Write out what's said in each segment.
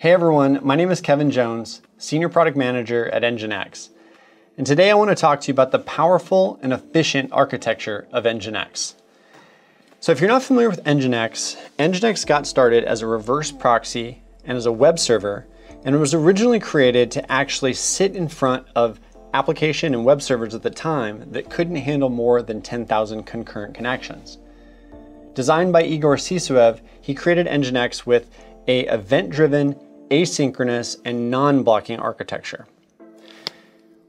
Hey everyone, my name is Kevin Jones, Senior Product Manager at NGINX. And today I want to talk to you about the powerful and efficient architecture of NGINX. So if you're not familiar with NGINX, NGINX got started as a reverse proxy and as a web server, and it was originally created to actually sit in front of application and web servers at the time that couldn't handle more than 10,000 concurrent connections. Designed by Igor Sisuev, he created NGINX with an event-driven, asynchronous, and non-blocking architecture.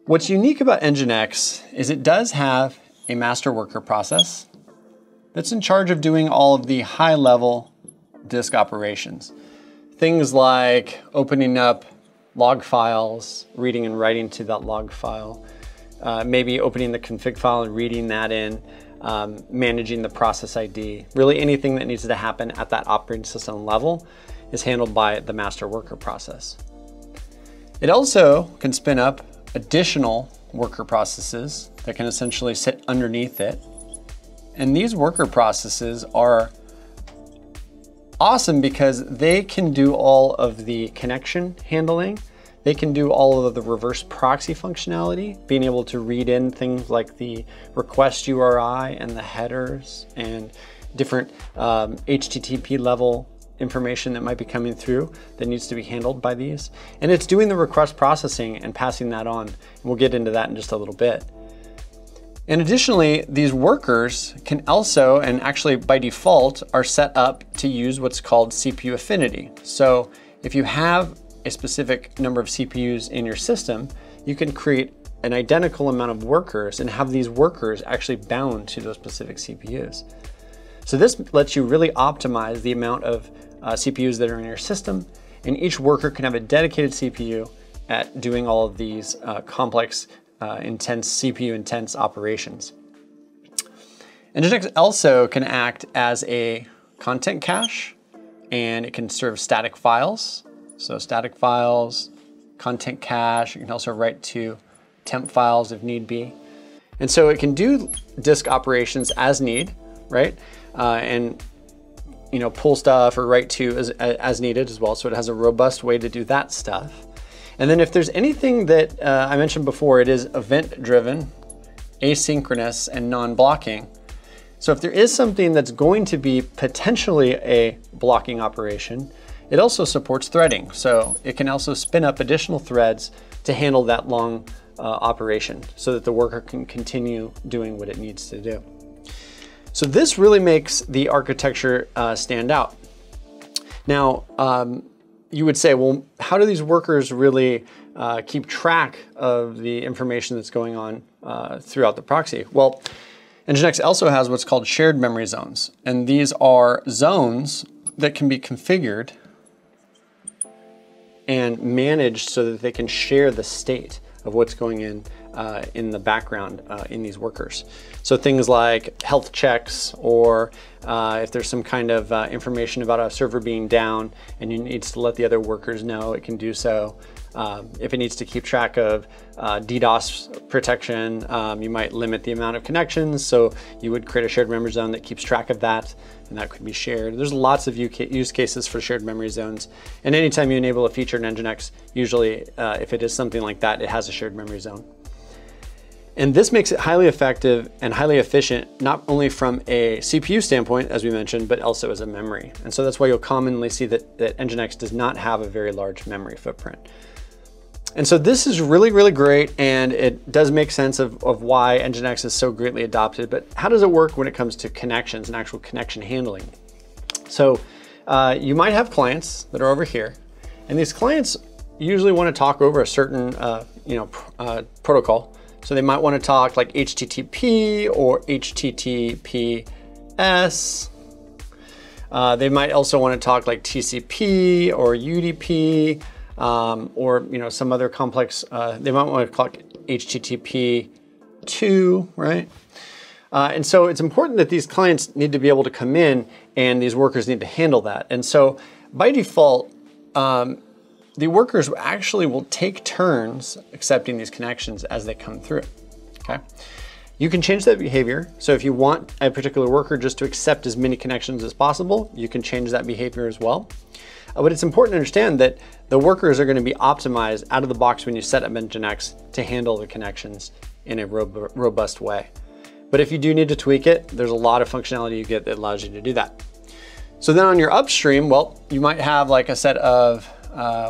What's unique about NGINX is it does have a master worker process that's in charge of doing all of the high-level disk operations. Things like opening up log files, reading and writing to that log file, maybe opening the config file and reading that in, managing the process ID. Really anything that needs to happen at that operating system level is handled by the master worker process. It also can spin up additional worker processes that can essentially sit underneath it. And these worker processes are awesome because they can do all of the connection handling. They can do all of the reverse proxy functionality, being able to read in things like the request URI and the headers and different HTTP level information that might be coming through that needs to be handled by these. And it's doing the request processing and passing that on. And we'll get into that in just a little bit. And additionally, these workers can also, and actually by default, are set up to use what's called CPU affinity. So if you have a specific number of CPUs in your system, you can create an identical amount of workers and have these workers actually bound to those specific CPUs. So this lets you really optimize the amount of CPUs that are in your system, and each worker can have a dedicated CPU at doing all of these complex, intense, CPU-intense operations. NGINX also can act as a content cache, and it can serve static files. So static files, content cache, you can also write to temp files if need be. And so it can do disk operations as need, right? And you know, pull stuff or write to as needed as well. So it has a robust way to do that stuff. And then if there's anything that I mentioned before, it is event-driven, asynchronous, and non-blocking. So if there is something that's going to be potentially a blocking operation, it also supports threading. So it can also spin up additional threads to handle that long operation so that the worker can continue doing what it needs to do. So this really makes the architecture stand out. Now, you would say, well, how do these workers really keep track of the information that's going on throughout the proxy? Well, NGINX also has what's called shared memory zones. And these are zones that can be configured and managed so that they can share the state of what's going in the background in these workers. So things like health checks, or if there's some kind of information about a server being down and it needs to let the other workers know, it can do so. If it needs to keep track of DDoS protection, you might limit the amount of connections. So you would create a shared memory zone that keeps track of that, and that could be shared. There's lots of use cases for shared memory zones. And anytime you enable a feature in NGINX, usually if it is something like that, it has a shared memory zone. And this makes it highly effective and highly efficient, not only from a CPU standpoint, as we mentioned, but also as a memory. And so that's why you'll commonly see that NGINX does not have a very large memory footprint. And so this is really, really great, and it does make sense of why NGINX is so greatly adopted. But how does it work when it comes to connections and actual connection handling? So you might have clients that are over here, and these clients usually want to talk over a certain protocol. So they might want to talk like HTTP or HTTPS. They might also want to talk like TCP or UDP. Or some other complex, they might want to call it HTTP2, right? And so it's important that these clients need to be able to come in, and these workers need to handle that. And so by default, the workers actually will take turns accepting these connections as they come through, okay? You can change that behavior. So if you want a particular worker just to accept as many connections as possible, you can change that behavior as well. But it's important to understand that the workers are going to be optimized out of the box when you set up NGINX to handle the connections in a robust way. But if you do need to tweak it, there's a lot of functionality you get that allows you to do that. So then on your upstream, well, you might have like a set of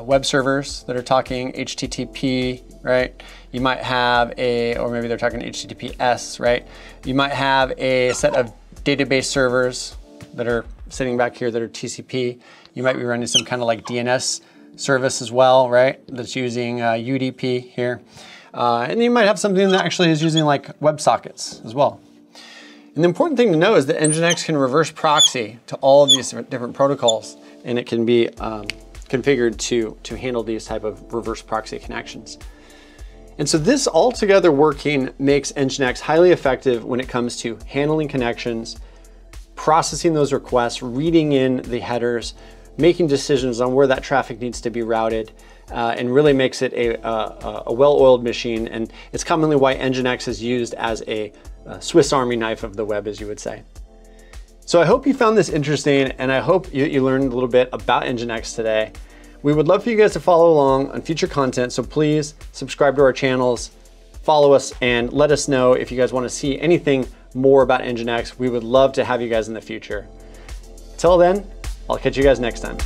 web servers that are talking HTTP, right? You might have a, or maybe they're talking HTTPS, right? You might have a set of database servers that are sitting back here that are TCP. You might be running some kind of like DNS service as well, right? That's using UDP here. And you might have something that actually is using like WebSockets as well. And the important thing to know is that NGINX can reverse proxy to all of these different protocols, and it can be configured to handle these type of reverse proxy connections. And so this all together working makes NGINX highly effective when it comes to handling connections, processing those requests, reading in the headers, making decisions on where that traffic needs to be routed, and really makes it a well-oiled machine. And it's commonly why NGINX is used as a Swiss Army knife of the web, as you would say. So I hope you found this interesting, and I hope you learned a little bit about NGINX today. We would love for you guys to follow along on future content, so please subscribe to our channels, follow us, and let us know if you guys want to see anything more about NGINX. We would love to have you guys in the future. Till then, I'll catch you guys next time.